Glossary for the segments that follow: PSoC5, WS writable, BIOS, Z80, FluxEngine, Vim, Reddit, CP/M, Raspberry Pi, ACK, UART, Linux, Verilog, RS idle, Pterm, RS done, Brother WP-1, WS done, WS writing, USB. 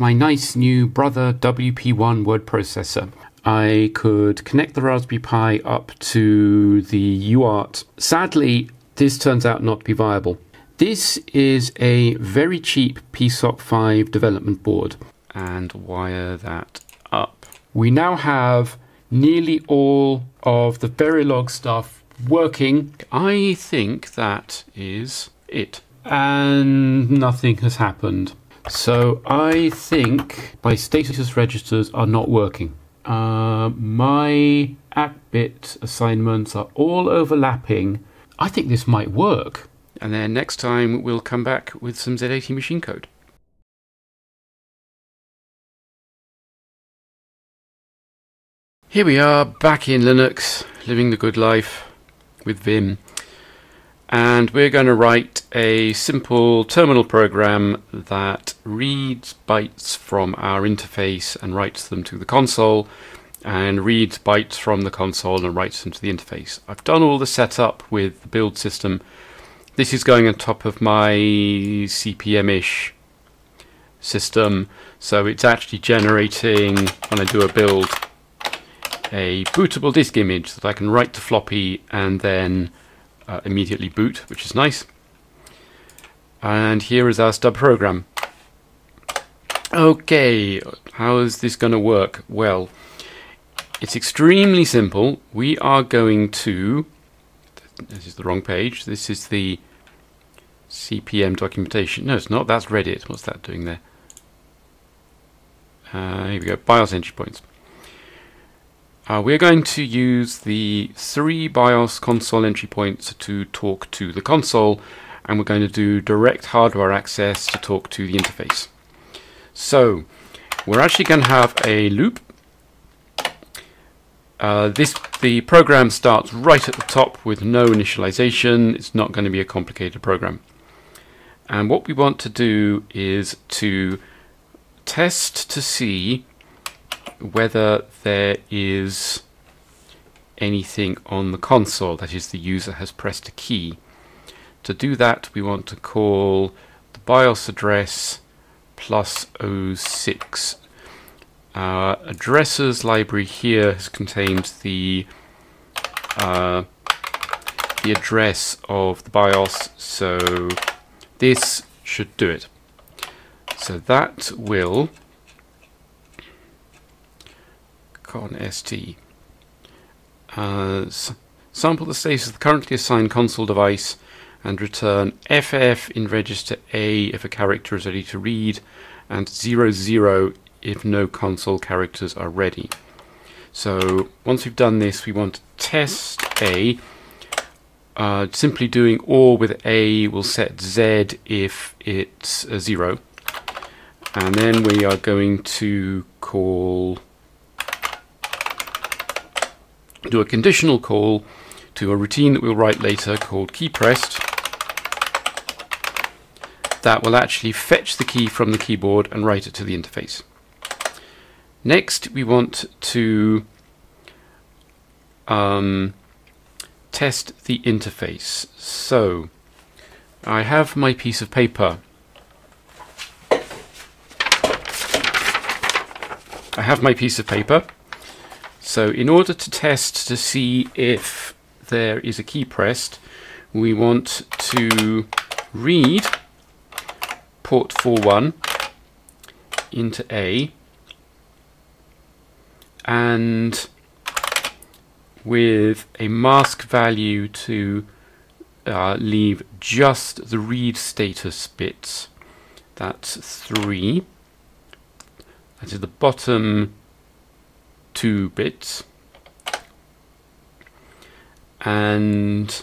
my nice new Brother WP-1 word processor. I could connect the Raspberry Pi up to the UART. Sadly, this turns out not to be viable. This is a very cheap PSoC5 development board. And wire that up. We now have nearly all of the Verilog stuff working. I think that is it. And nothing has happened. So I think my status registers are not working. My ACK-bit assignments are all overlapping. I think this might work. And then next time we'll come back with some Z80 machine code. Here we are back in Linux, living the good life with Vim. And we're going to write a simple terminal program that reads bytes from our interface and writes them to the console, and reads bytes from the console and writes them to the interface. I've done all the setup with the build system. This is going on top of my CP/M-ish system, so it's actually generating, when I do a build, a bootable disk image that I can write to floppy and then immediately boot, which is nice. And here is our stub program. Okay, how is this going to work? Well, it's extremely simple. We are going to, this is the wrong page, this is the CP/M documentation. No, it's not, that's Reddit. What's that doing there? Here we go, BIOS entry points. We're going to use the 3 BIOS console entry points to talk to the console, and we're going to do direct hardware access to talk to the interface. So we're actually going to have a loop. The program starts right at the top with no initialization. It's not going to be a complicated program. And what we want to do is to test to see whether there is anything on the console, that is, the user has pressed a key. To do that, we want to call the BIOS address plus 06. Our addresses library here contains the address of the BIOS, so this should do it. So that will const sample the status of the currently assigned console device and return FF in register A if a character is ready to read, and 00 if no console characters are ready. So once we've done this, we want to test A. Simply doing OR with A will set Z if it's a 0, and then we are going to do a conditional call to a routine that we'll write later called key pressed. That will actually fetch the key from the keyboard and write it to the interface. Next, we want to test the interface. So I have my piece of paper. So in order to test to see if there is a key pressed, we want to read port 41 into A, and with a mask value to leave just the read status bits. That's 3. That is the bottom 2 bits, and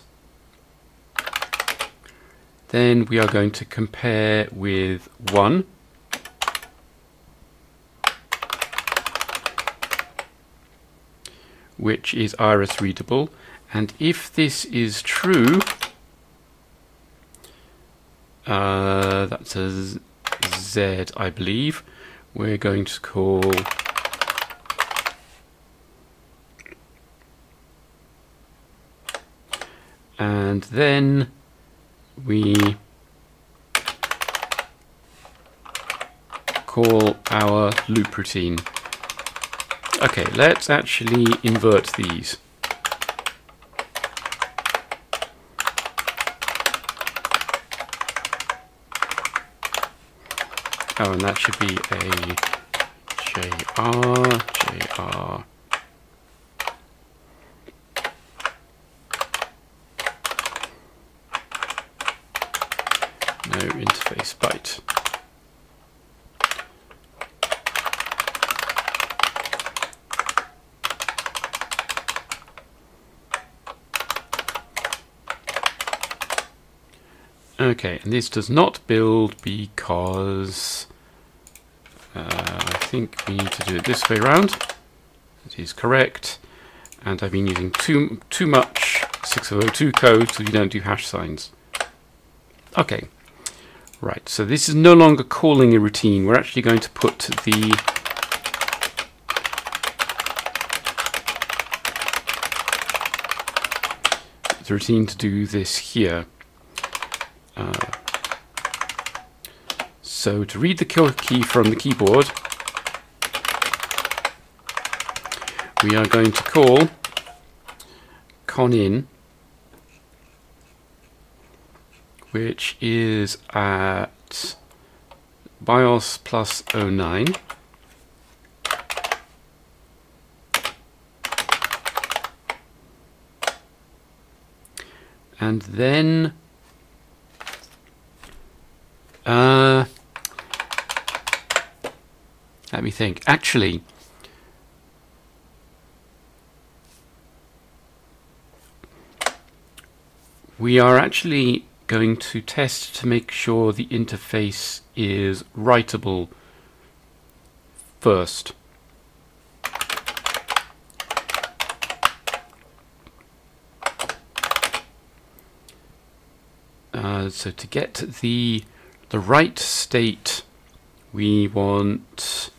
then we are going to compare with 1, which is RS readable, and if this is true, that's a Z, I believe. We're going to call and then we call our loop routine. Okay, let's actually invert these. Oh, and that should be a JR. No interface byte. Okay, and this does not build because I think we need to do it this way around. It is correct. And I've been using too much 6002 code, so you don't do hash signs. Okay. Right, so this is no longer calling a routine. We're actually going to put the routine to do this here. So to read the kill key from the keyboard, we are going to call conin, which is at BIOS plus 09. And then let me think. Actually, we are actually going to test to make sure the interface is writable first. So to get the write state, we want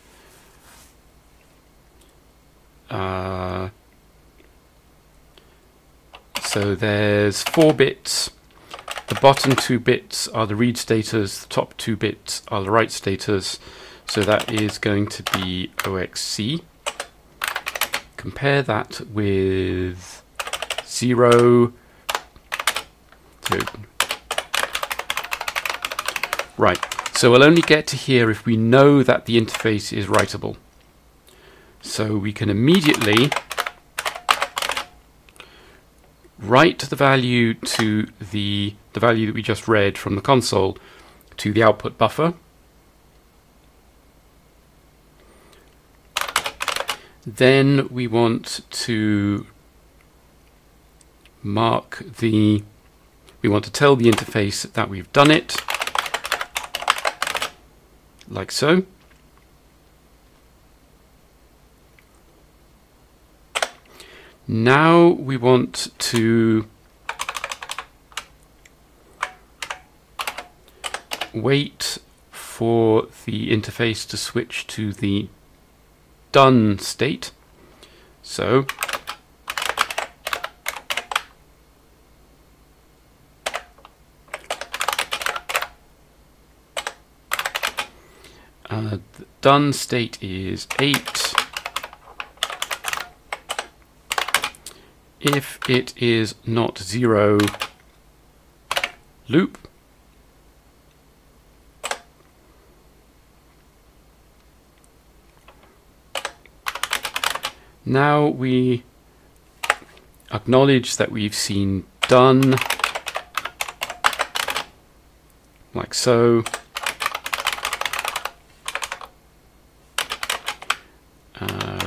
so there's 4 bits. The bottom 2 bits are the read status, the top 2 bits are the write status, so that is going to be OXC. Compare that with 0. So, right, so we'll only get to here if we know that the interface is writable. So we can immediately write the value to the value that we just read from the console to the output buffer. Then we want to mark the, we want to tell the interface that we've done it, like so. Now we want to wait for the interface to switch to the done state. So the done state is 8. If it is not 0, loop. Now we acknowledge that we've seen done, like so.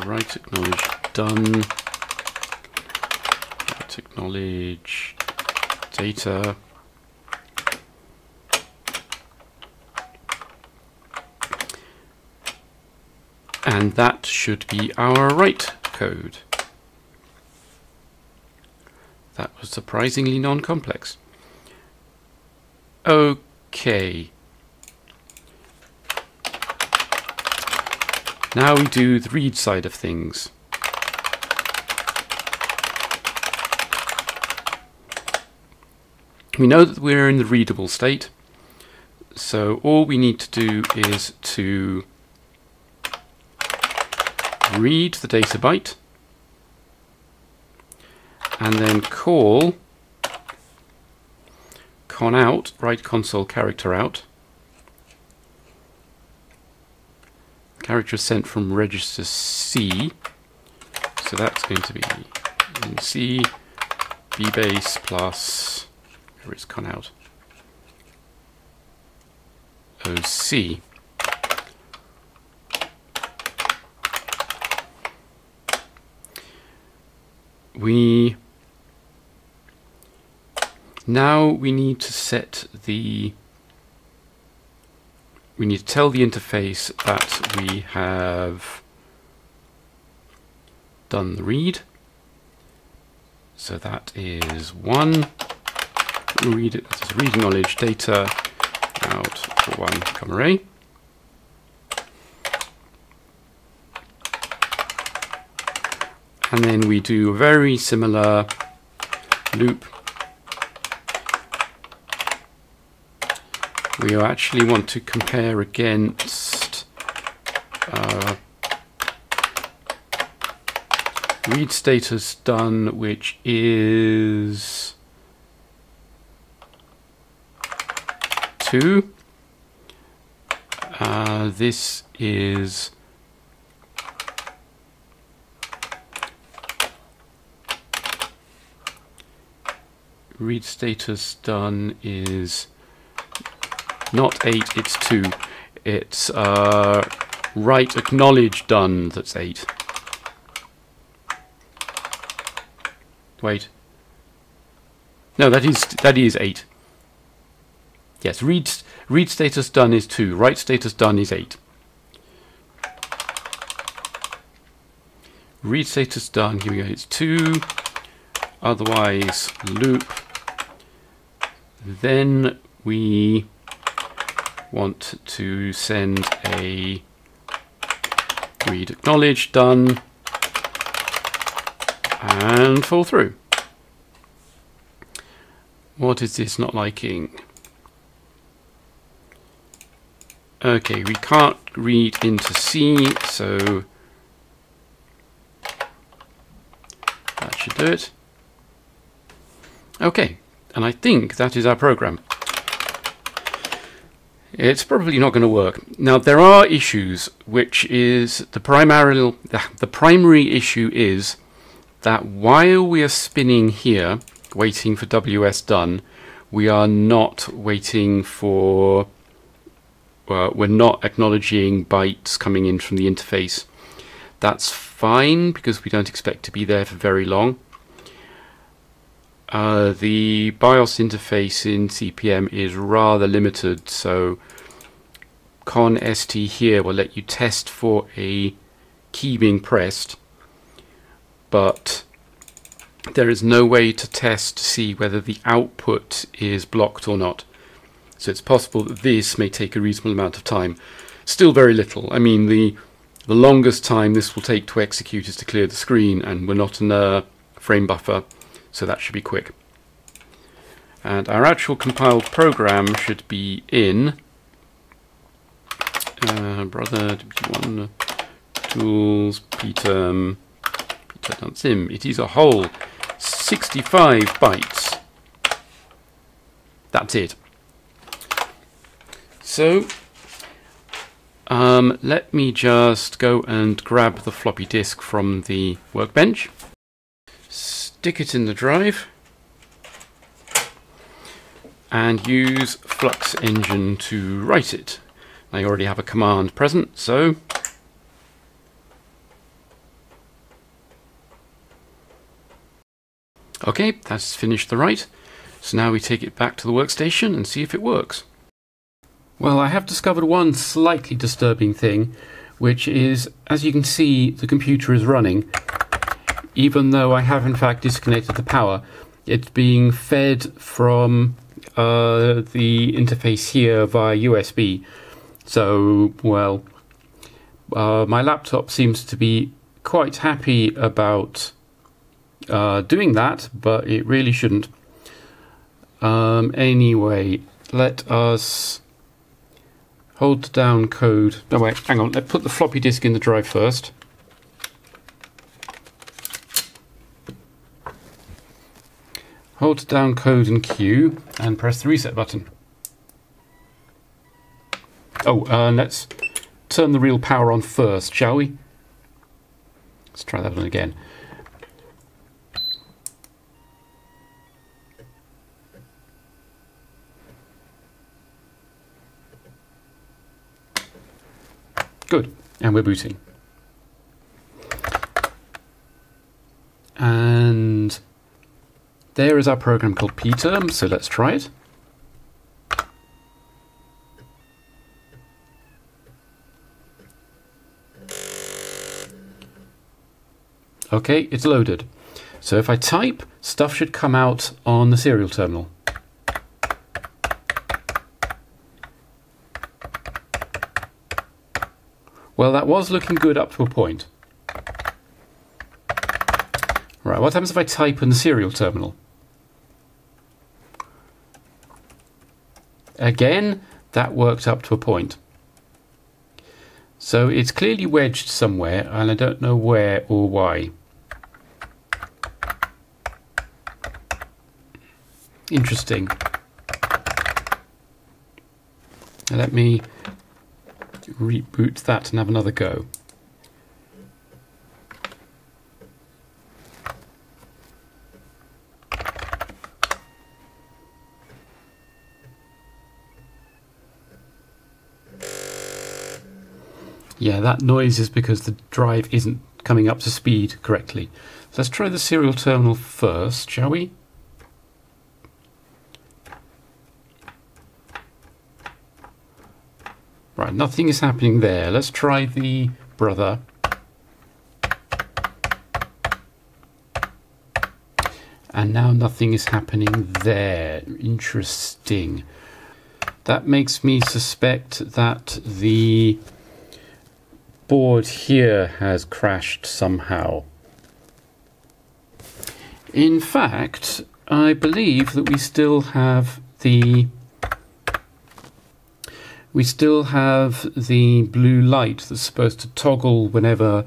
Right, acknowledge done. Acknowledge data. And that should be our write code. That was surprisingly non-complex. Okay. Now we do the read side of things. We know that we're in the readable state, so all we need to do is to read the data byte and then call con out, write console character out. Character sent from register C, so that's going to be in C B base plus, where it's con out, OC. Now we need to set the, we need to tell the interface that we have done the read. So that is one. We'll read it as read knowledge data out for 1, array. And then we do a very similar loop. We actually want to compare against read status done, which is 2. This is 8, it's 2. It's write acknowledge done that's 8. Wait. No, that is 8. Yes, read status done is 2. Write status done is 8. Read status done, here we go, it's 2. Otherwise loop. Then we want to send a read acknowledge done and fall through. What is this not liking? Okay, we can't read into C, so that should do it. Okay. And I think that is our program. It's probably not going to work. Now there are issues, which is the primary issue is that while we are spinning here, waiting for WS done, we are not waiting for, we're not acknowledging bytes coming in from the interface. That's fine because we don't expect to be there for very long. The BIOS interface in CP/M is rather limited, so const here will let you test for a key being pressed, but there is no way to test to see whether the output is blocked or not. So it's possible that this may take a reasonable amount of time. Still very little. I mean, the longest time this will take to execute is to clear the screen, and we're not in a frame buffer. So that should be quick. And our actual compiled program should be in Brother WP-1 tools Pterm. It is a whole 65 bytes. That's it. So let me just go and grab the floppy disk from the workbench. Stick it in the drive and use FluxEngine to write it. I already have a command present, so okay, that's finished the write. So now we take it back to the workstation and see if it works. Well, I have discovered one slightly disturbing thing, which is, as you can see, the computer is running. Even though I have in fact disconnected the power, it's being fed from the interface here via USB. So, well, my laptop seems to be quite happy about doing that, but it really shouldn't. Anyway, let us hold down code. No, wait, hang on, let's put the floppy disk in the drive first. Hold down code and Q and press the reset button. Oh, let's turn the real power on first, shall we? Let's try that one again. Good, and we're booting. And there is our program called Pterm, so let's try it. Okay, it's loaded. So if I type, stuff should come out on the serial terminal. Well, that was looking good up to a point. Right, what happens if I type in the serial terminal? Again, that worked up to a point. So it's clearly wedged somewhere, and I don't know where or why. Interesting. Now let me reboot that and have another go. Yeah, that noise is because the drive isn't coming up to speed correctly. So let's try the serial terminal first, shall we? Right, nothing is happening there. Let's try the brother. And now nothing is happening there. Interesting. That makes me suspect that the board here has crashed somehow. In fact, I believe that we still have the blue light that's supposed to toggle whenever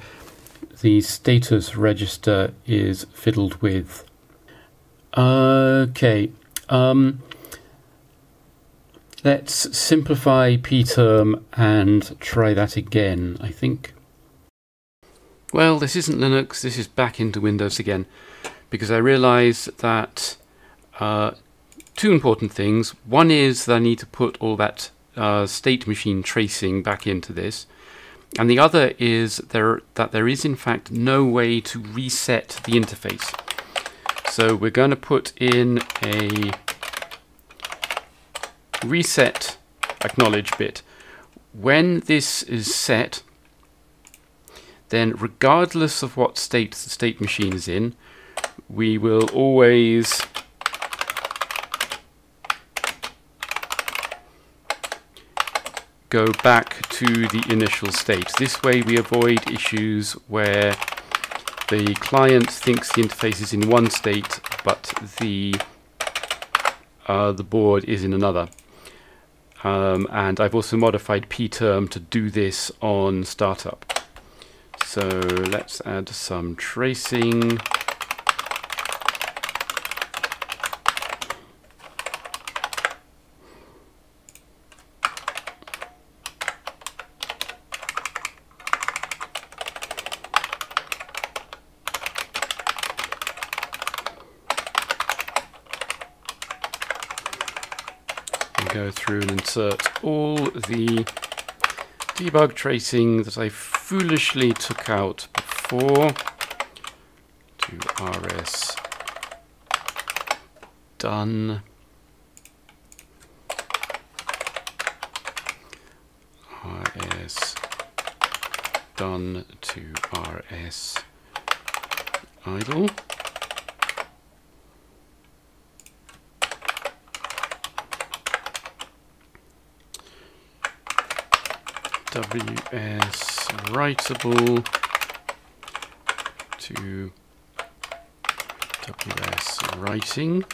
the status register is fiddled with. Okay, let's simplify Pterm and try that again, I think. Well, this isn't Linux, this is back into Windows again, because I realise that two important things. One is that I need to put all that state machine tracing back into this, and the other is that there is in fact no way to reset the interface. So we're going to put in a reset acknowledge bit. When this is set, then regardless of what state the state machine is in, we will always go back to the initial state. This way we avoid issues where the client thinks the interface is in one state but the board is in another. And I've also modified Pterm to do this on startup. So let's add some tracing. Go through and insert all the debug tracing that I foolishly took out before to RS done, RS done to RS idle. WS writable to WS writing.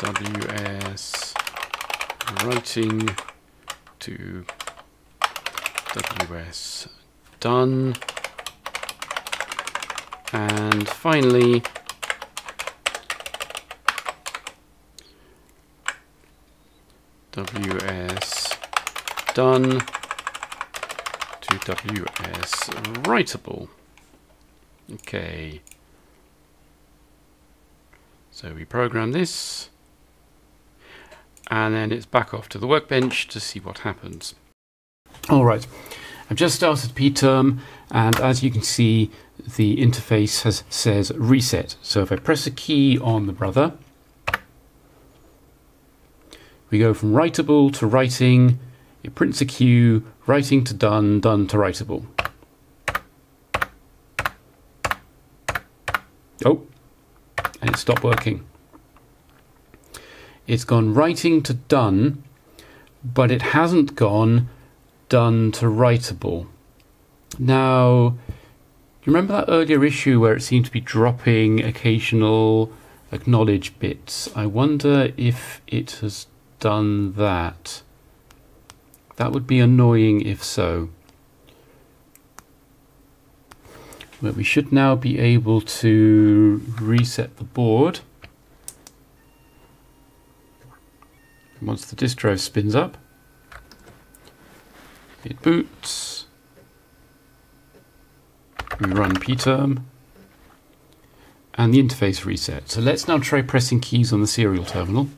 WS writing to WS done. And finally, WS done to WS writable. Okay. So we program this, and then it's back off to the workbench to see what happens. All right, I've just started Pterm, and as you can see, the interface says reset. So if I press a key on the Brother, we go from writable to writing. It prints a queue, writing to done, done to writable. Oh, and it stopped working. It's gone writing to done, but it hasn't gone done to writable. Now, you remember that earlier issue where it seemed to be dropping occasional acknowledge bits? I wonder if it has done that. That would be annoying if so. But we should now be able to reset the board once the distro spins up. It boots. We run Pterm, and the interface resets. So let's now try pressing keys on the serial terminal.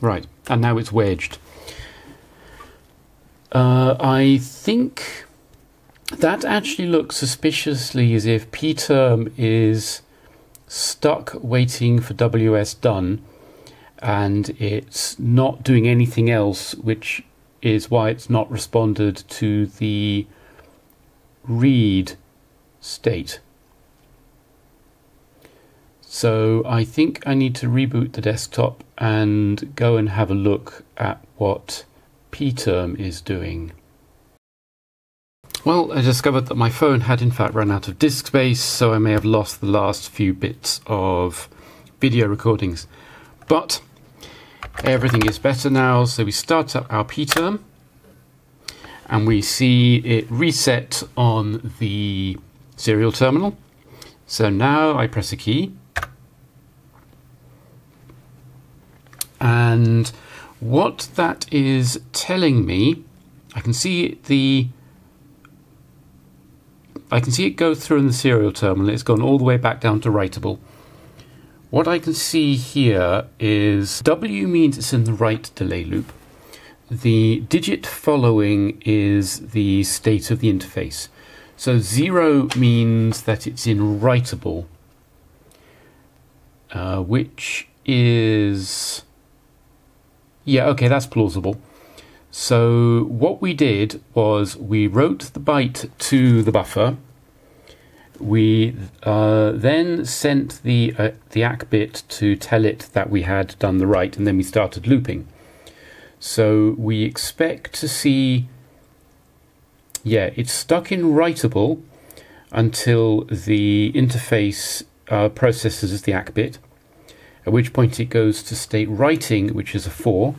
Right, and now it's wedged. I think that actually looks suspiciously as if Pterm is stuck waiting for WS done, and it's not doing anything else, which is why it's not responded to the read state. So I think I need to reboot the desktop and go and have a look at what Pterm is doing. Well, I discovered that my phone had in fact run out of disk space, so I may have lost the last few bits of video recordings. But everything is better now, so we start up our Pterm, and we see it reset on the serial terminal. So now I press a key, and what that is telling me, I can see it go through in the serial terminal. It's gone all the way back down to writable. What I can see here is W means it's in the write delay loop. The digit following is the state of the interface. So 0 means that it's in writable, which is, yeah, okay, that's plausible. So what we did was we wrote the byte to the buffer. We then sent the ACK bit to tell it that we had done the write, and then we started looping. So we expect to see, yeah, it's stuck in writable until the interface processes the ACK bit, at which point it goes to state writing, which is a 4,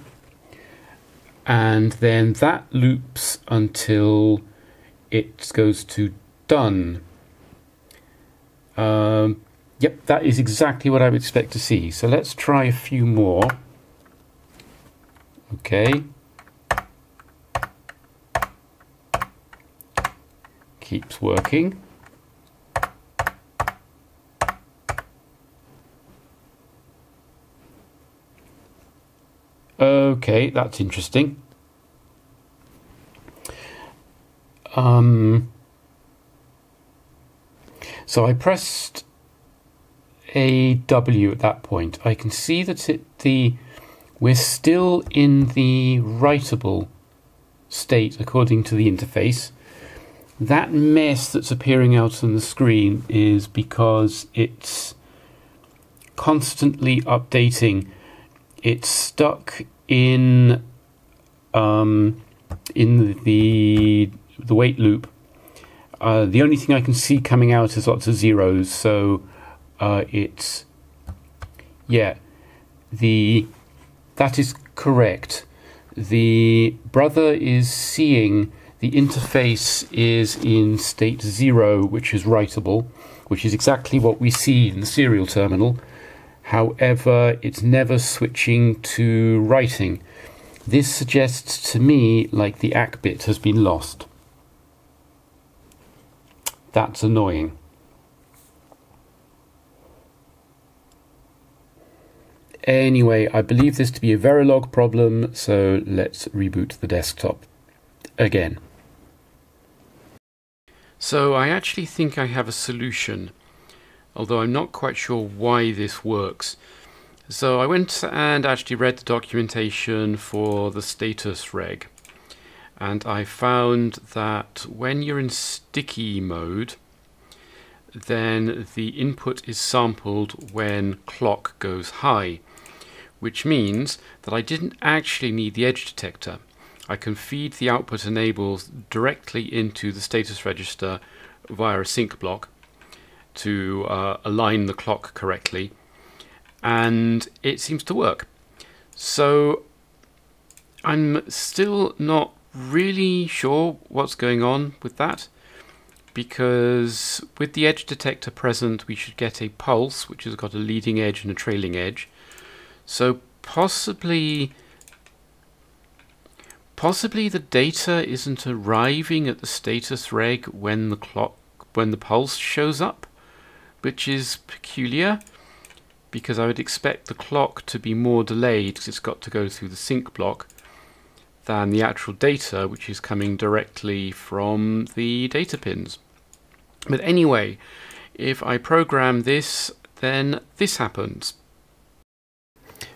and then that loops until it goes to done. Yep, that is exactly what I would expect to see. So let's try a few more. Okay. Keeps working. Okay, that's interesting. So I pressed a W at that point. I can see that we're still in the writable state according to the interface. That mess that's appearing out on the screen is because it's constantly updating. It's stuck in the wait loop. The only thing I can see coming out is lots of zeros, so it's, yeah, that is correct. The Brother is seeing The interface is in state 0, which is writable, which is exactly what we see in the serial terminal. However, it's never switching to writing. This suggests to me like the ACK bit has been lost. That's annoying. Anyway, I believe this to be a Verilog problem, so let's reboot the desktop again. So I actually think I have a solution, although I'm not quite sure why this works. So I went and actually read the documentation for the status reg, and I found that when you're in sticky mode, then the input is sampled when clock goes high, which means that I didn't actually need the edge detector. I can feed the output enables directly into the status register via a sync block to align the clock correctly, and it seems to work. So I'm still not really sure what's going on with that, because with the edge detector present we should get a pulse which has got a leading edge and a trailing edge. So possibly the data isn't arriving at the status reg when the pulse shows up, which is peculiar, because I would expect the clock to be more delayed because it's got to go through the sync block than the actual data, which is coming directly from the data pins. But anyway, if I program this, then this happens.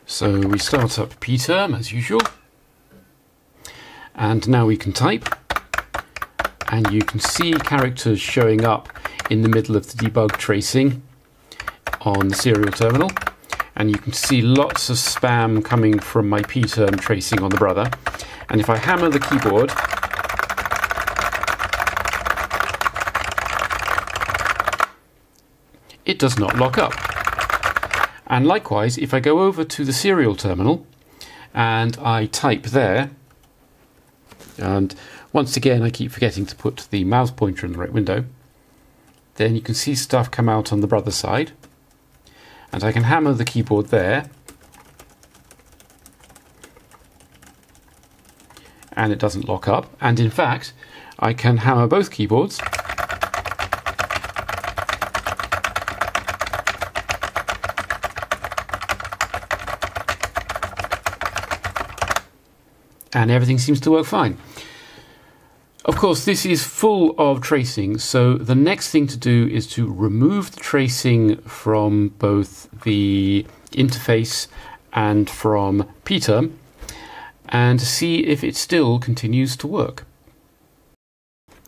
So we start up Pterm as usual, and now we can type, and you can see characters showing up in the middle of the debug tracing on the serial terminal, and you can see lots of spam coming from my Pterm tracing on the Brother. And if I hammer the keyboard, it does not lock up. And likewise, if I go over to the serial terminal and I type there, and once again I keep forgetting to put the mouse pointer in the right window, then you can see stuff come out on the Brother side, and I can hammer the keyboard there and it doesn't lock up. And in fact I can hammer both keyboards and everything seems to work fine. Of course, this is full of tracing, so the next thing to do is to remove the tracing from both the interface and from Pterm, and see if it still continues to work.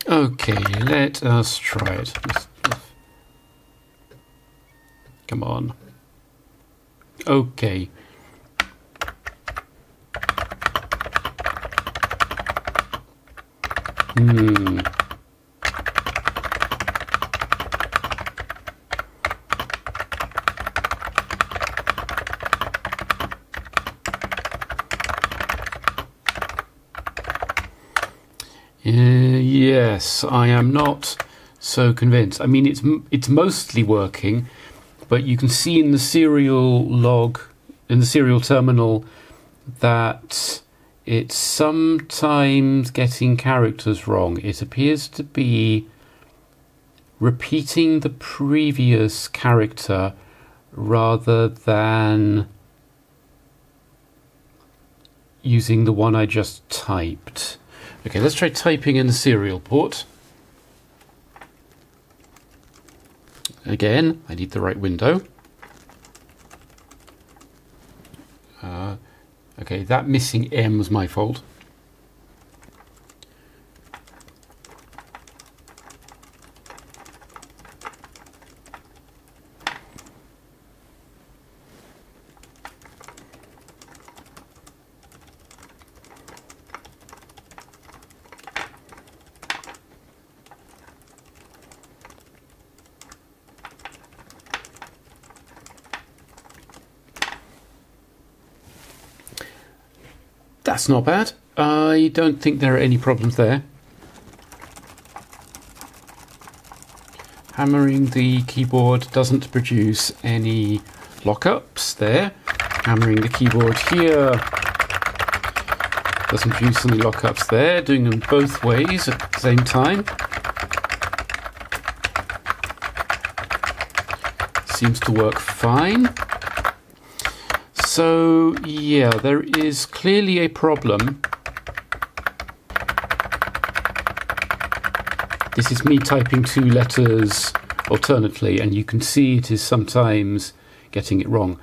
Okay, let us try it. Come on. Okay. Yes, I am not so convinced. I mean, it's mostly working, but you can see in the serial terminal that it's sometimes getting characters wrong. It appears to be repeating the previous character rather than using the one I just typed. Okay, let's try typing in the serial port. Again, I need the right window. Okay, that missing M was my fault. That's not bad. I don't think there are any problems there. hammering the keyboard doesn't produce any lockups there. Hammering the keyboard here doesn't produce any lockups there. Doing them both ways at the same time seems to work fine. So yeah, there is clearly a problem. This is me typing two letters alternately, and you can see it is sometimes getting it wrong.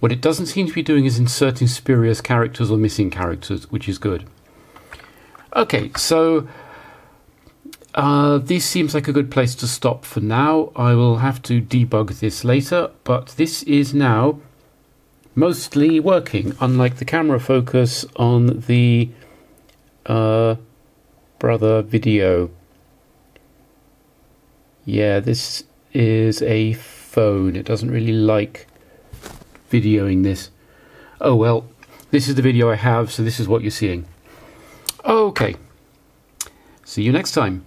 What it doesn't seem to be doing is inserting spurious characters or missing characters, which is good. Okay, so this seems like a good place to stop for now. I will have to debug this later, but this is now mostly working, unlike the camera focus on the Brother video. Yeah, this is a phone. It doesn't really like videoing this. Oh well, this is the video I have, so this is what you're seeing. Okay, see you next time.